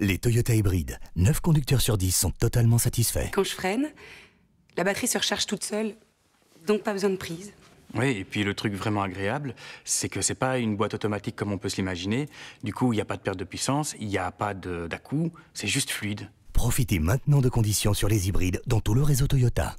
Les Toyota hybrides, 9 conducteurs sur 10 sont totalement satisfaits. Quand je freine, la batterie se recharge toute seule, donc pas besoin de prise. Oui, et puis le truc vraiment agréable, c'est que c'est pas une boîte automatique comme on peut se l'imaginer. Du coup, il n'y a pas de perte de puissance, il n'y a pas d'à-coup, c'est juste fluide. Profitez maintenant de conditions sur les hybrides dans tout le réseau Toyota.